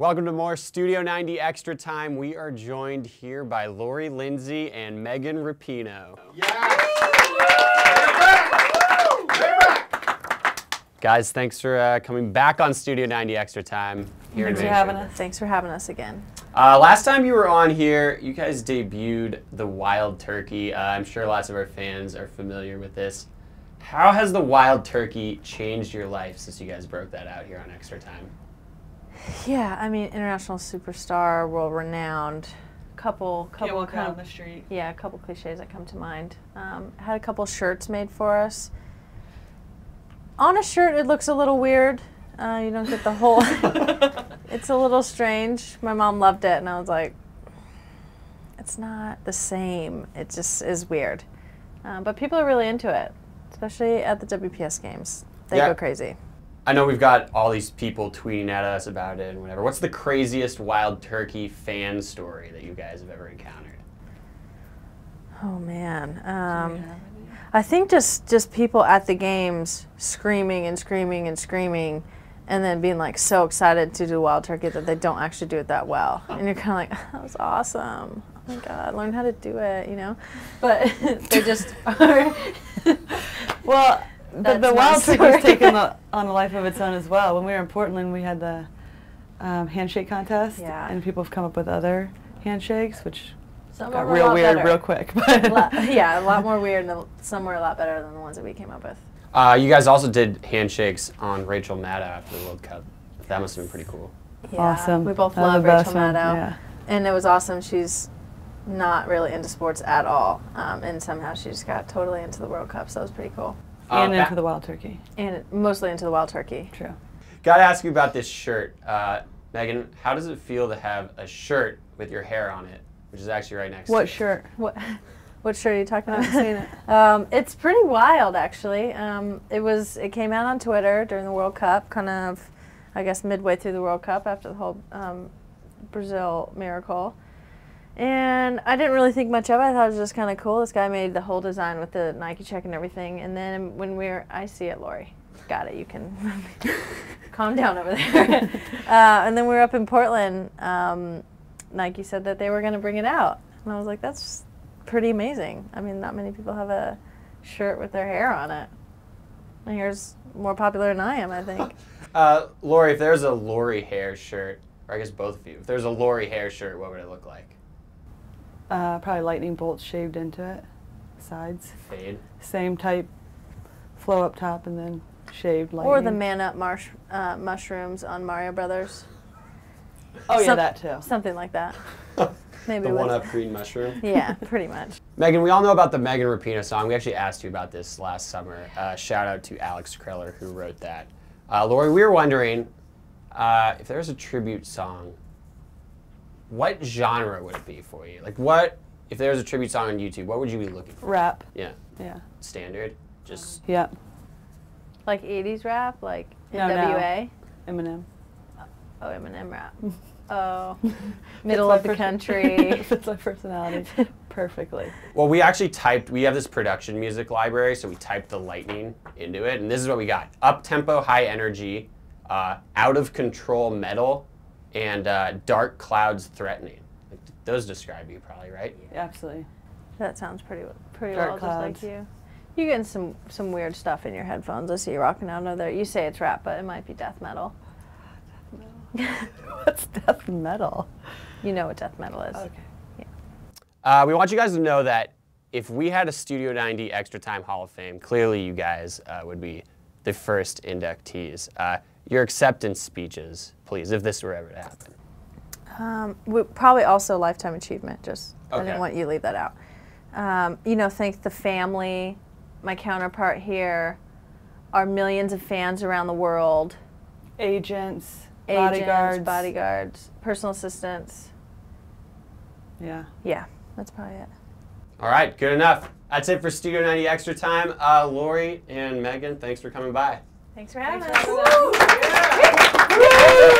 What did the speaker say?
Welcome to more Studio 90 Extra Time. We are joined here by Lori Lindsey and Megan Rapinoe. Yes! They're back! Guys, thanks for coming back on Studio 90 Extra Time. Here thanks for having us. Thanks for having us again. Last time you were on here, you guys debuted the Wild Turkey. I'm sure lots of our fans are familiar with this. How has the Wild Turkey changed your life since you guys broke that out here on Extra Time? Yeah, I mean, international superstar, world-renowned, couple down the street. Yeah, a couple cliches that come to mind. Had a couple shirts made for us. On a shirt, it looks a little weird. You don't get the whole. It's a little strange. My mom loved it, and I was like, it's not the same. It just is weird. But people are really into it, especially at the WPS games. They go crazy. I know we've got all these people tweeting at us about it and whatever. What's the craziest Wild Turkey fan story that you guys have ever encountered? Oh man, I think just people at the games screaming and screaming and screaming, and then being like so excited to do Wild Turkey that they don't actually do it that well, and you're kind of like, that was awesome. Oh my God, learn how to do it, you know? But they just are. Well. But the Wild Turkey's taken on a life of its own as well. When we were in Portland, we had the handshake contest, and people have come up with other handshakes, which got real weird real quick. Yeah, a lot more weird, and some were a lot better than the ones that we came up with. You guys also did handshakes on Rachel Maddow after the World Cup. That must have been pretty cool. Yeah, awesome. We both love Rachel Maddow, and it was awesome. She's not really into sports at all, and somehow she just got totally into the World Cup, so it was pretty cool. And into the Wild Turkey. And mostly into the Wild Turkey. True. Gotta ask you about this shirt. Megan, how does it feel to have a shirt with your hair on it, which is actually right next to it? Shirt? What shirt are you talking about? I haven't seen it. It's pretty wild, actually. It came out on Twitter during the World Cup, kind of, I guess, midway through the World Cup after the whole Brazil miracle. And I didn't really think much of it. I thought it was just kind of cool. This guy made the whole design with the Nike check and everything. And then when I see it, Lori. Got it. You can calm down over there. And then we were up in Portland. Nike said that they were going to bring it out. And I was like, that's pretty amazing. I mean, not many people have a shirt with their hair on it. My hair's more popular than I am, I think. Lori, if there's a Lori hair shirt, or I guess both of you, if there's a Lori hair shirt, what would it look like? Probably lightning bolts shaved into it, sides. Fade. Same type, flow up top and then shaved lightning. Or the man-up mushrooms on Mario Brothers. Oh yeah, that too. Something like that. Maybe the one-up green mushroom? Yeah, pretty much. Megan, we all know about the Megan Rapinoe song. We actually asked you about this last summer. Shout out to Alex Creller who wrote that. Lori, we were wondering if there was a tribute song, what genre would it be for you? Like what, if there was a tribute song on YouTube, what would you be looking for? Rap. Yeah. Yeah. Standard? Just. Yeah. Like 80s rap? Like N-W-A? No. Eminem. Oh, Eminem rap. Oh. Middle of the country. That's my personality. Perfectly. Well, we actually typed, we have this production music library, so we typed the lightning into it, and this is what we got. Up-tempo, high energy, out-of-control metal, and dark clouds threatening. Like, those describe you probably, right? Yeah, absolutely. That sounds pretty well, just like you. You're getting some weird stuff in your headphones. I see you rocking out there. You say it's rap, but it might be death metal. Death metal. What's death metal? You know what death metal is. Okay. Yeah. We want you guys to know that if we had a Studio 90 Extra Time Hall of Fame, clearly you guys would be the first inductees. Your acceptance speeches, please, if this were ever to happen. Probably also lifetime achievement, just okay. I didn't want you to leave that out. You know, thank the family, my counterpart here, our millions of fans around the world. Agents, bodyguards, personal assistants. Yeah. Yeah, that's probably it. All right, good enough. That's it for Studio 90 Extra Time. Lori and Megan, thanks for coming by. Thanks for having us.